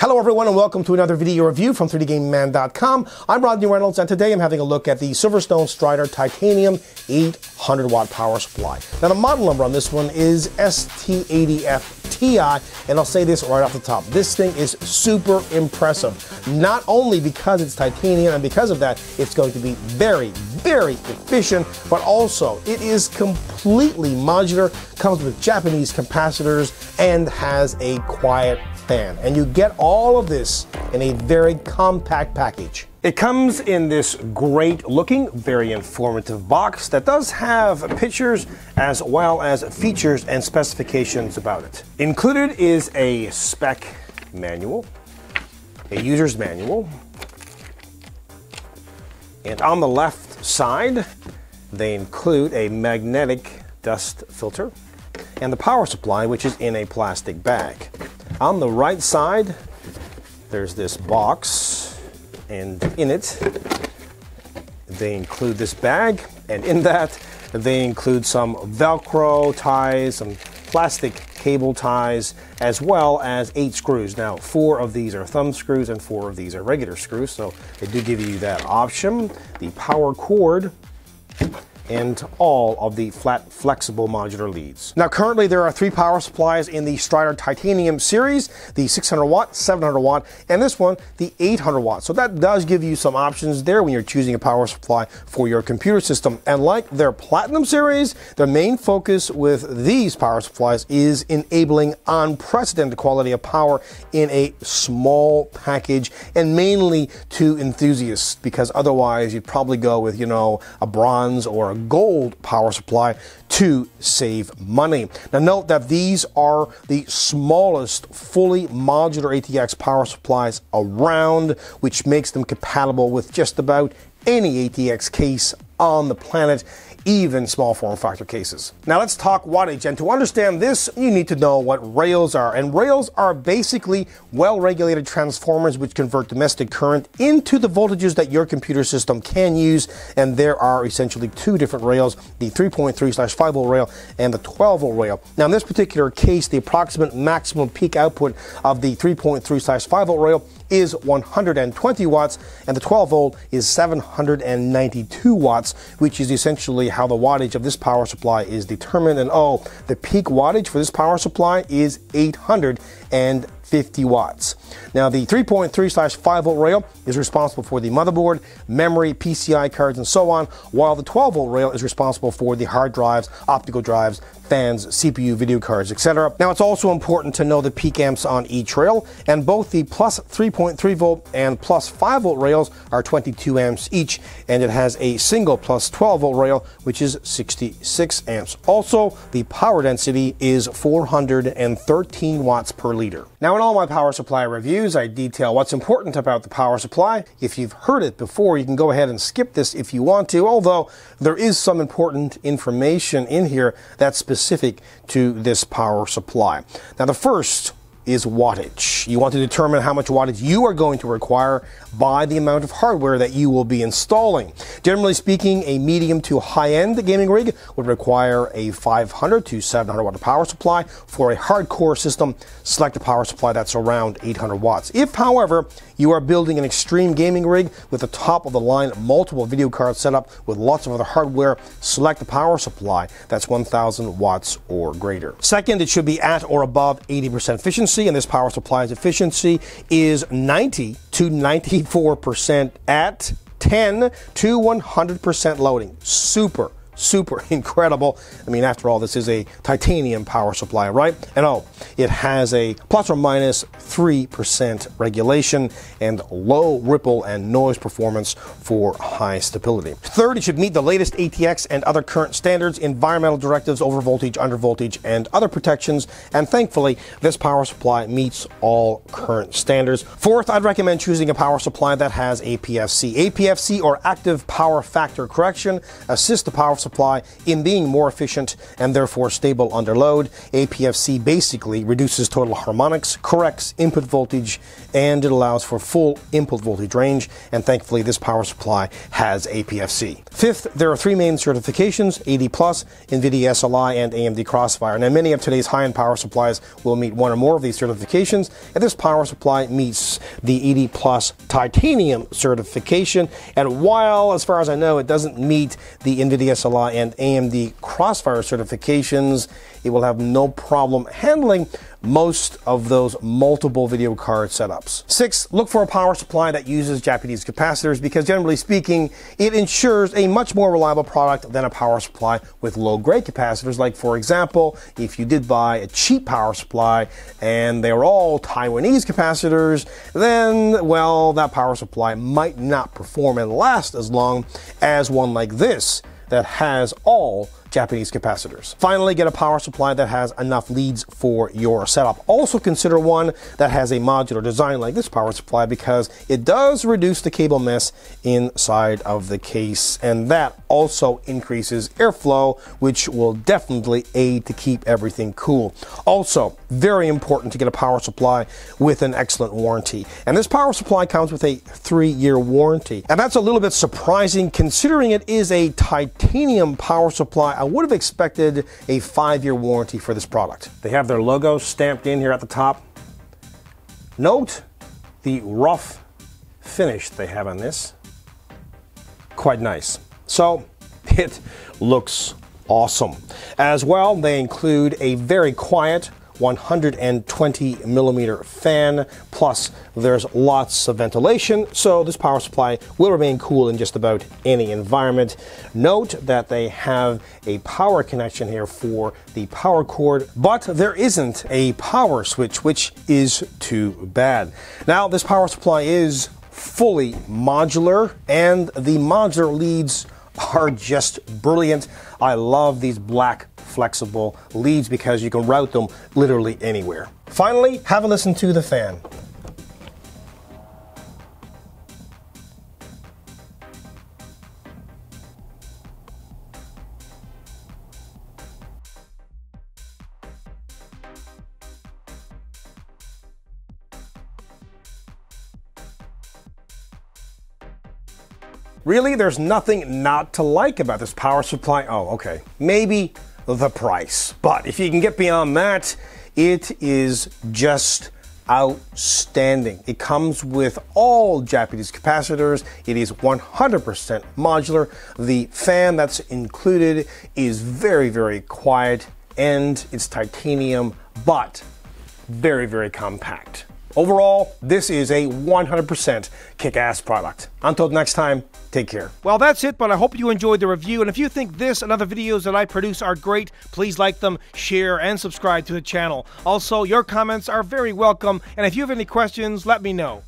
Hello everyone and welcome to another video review from 3dGameMan.com. I'm Rodney Reynolds and today I'm having a look at the Silverstone Strider Titanium 800 watt power supply. Now the model number on this one is ST80FTI, and I'll say this right off the top. This thing is super impressive. Not only because it's titanium and because of that it's going to be very, very efficient, but also it is completely modular, comes with Japanese capacitors, and has a quiet fan. And you get all of this in a very compact package. It comes in this great looking, very informative box that does have pictures as well as features and specifications about it. Included is a spec manual, a user's manual, and on the left side they include a magnetic dust filter and the power supply, which is in a plastic bag. On the right side there's this box, and in it they include this bag, and in that they include some Velcro ties, some plastic cable ties, as well as 8 screws. Now 4 of these are thumb screws and 4 of these are regular screws, so they do give you that option. The power cord and all of the flat flexible modular leads. Now currently there are 3 power supplies in the Strider Titanium series, the 600 watt, 700 watt, and this one, the 800 watt. So that does give you some options there when you're choosing a power supply for your computer system. And like their Platinum series, their main focus with these power supplies is enabling unprecedented quality of power in a small package, and mainly to enthusiasts, because otherwise you'd probably go with, you know, a bronze or a gold power supply to save money. Now note that these are the smallest fully modular ATX power supplies around, which makes them compatible with just about any ATX case on the planet, even small form factor cases. Now let's talk wattage, and to understand this you need to know what rails are. And rails are basically well-regulated transformers which convert domestic current into the voltages that your computer system can use, and there are essentially 2 different rails, the 3.3/5V rail and the 12V rail. Now in this particular case the approximate maximum peak output of the 3.3/5V rail is 120 watts and the 12V is 792 watts, which is essentially how the wattage of this power supply is determined. And oh, the peak wattage for this power supply is 850 watts. Now the 3.3/5V rail is responsible for the motherboard, memory, PCI cards, and so on, while the 12V rail is responsible for the hard drives, optical drives, fans, CPU, video cards, etc. Now it's also important to know the peak amps on each rail, and both the plus 3.3V and plus 5V rails are 22 amps each, and it has a single plus 12V rail which is 66 amps. Also the power density is 413 watts per liter. Now in all my power supply reviews I detail what's important about the power supply. If you've heard it before you can go ahead and skip this if you want to, although there is some important information in here that's specific to this power supply. Now the first is wattage. You want to determine how much wattage you are going to require by the amount of hardware that you will be installing. Generally speaking, a medium to high-end gaming rig would require a 500 to 700 watt power supply. For a hardcore system, select a power supply that's around 800 watts. If, however, you are building an extreme gaming rig with the top-of-the-line multiple video card setup with lots of other hardware, select a power supply that's 1,000 watts or greater. Second, it should be at or above 80% efficiency, and this power supply's efficiency is 90 to 94% at 10 to 100% loading. Super incredible. I mean, after all, this is a titanium power supply, right? And oh, it has a plus or minus 3% regulation and low ripple and noise performance for high stability. Third, it should meet the latest ATX and other current standards, environmental directives, overvoltage, undervoltage, and other protections. And thankfully, this power supply meets all current standards. Fourth, I'd recommend choosing a power supply that has APFC. APFC, or active power factor correction, assists the power supply supply in being more efficient and therefore stable under load. APFC basically reduces total harmonics, corrects input voltage, and it allows for full input voltage range, and thankfully this power supply has APFC. Fifth, there are three main certifications: 80 Plus, NVIDIA SLI, and AMD Crossfire. Now many of today's high-end power supplies will meet one or more of these certifications, and this power supply meets the 80 Plus Titanium certification, and while, as far as I know, it doesn't meet the NVIDIA SLI and AMD Crossfire certifications, it will have no problem handling most of those multiple video card setups. Sixth, look for a power supply that uses Japanese capacitors, because generally speaking, it ensures a much more reliable product than a power supply with low-grade capacitors. Like, for example, if you did buy a cheap power supply and they were all Taiwanese capacitors, then, well, that power supply might not perform and last as long as one like this that has all Japanese capacitors. Finally, get a power supply that has enough leads for your setup. Also consider one that has a modular design like this power supply, because it does reduce the cable mess inside of the case, and that also increases airflow, which will definitely aid to keep everything cool. Also, very important to get a power supply with an excellent warranty, and this power supply comes with a 3-year warranty, and that's a little bit surprising considering it is a titanium power supply. I would have expected a 5-year warranty for this product. They have their logo stamped in here at the top. Note the rough finish they have on this. Quite nice. So it looks awesome. As well, they include a very quiet 120mm fan, plus there's lots of ventilation, so this power supply will remain cool in just about any environment. Note that they have a power connection here for the power cord, but there isn't a power switch, which is too bad. Now, this power supply is fully modular, and the modular leads are just brilliant. I love these black flexible leads because you can route them literally anywhere. Finally, have a listen to the fan. Really, there's nothing not to like about this power supply. Oh, okay, maybe the price. But if you can get beyond that, it is just outstanding. It comes with all Japanese capacitors. It is 100% modular. The fan that's included is very, very quiet, and it's titanium, but very, very compact. Overall, this is a 100% kick-ass product. Until next time, take care. Well, that's it, but I hope you enjoyed the review. And if you think this and other videos that I produce are great, please like them, share, and subscribe to the channel. Also, your comments are very welcome, and if you have any questions, let me know.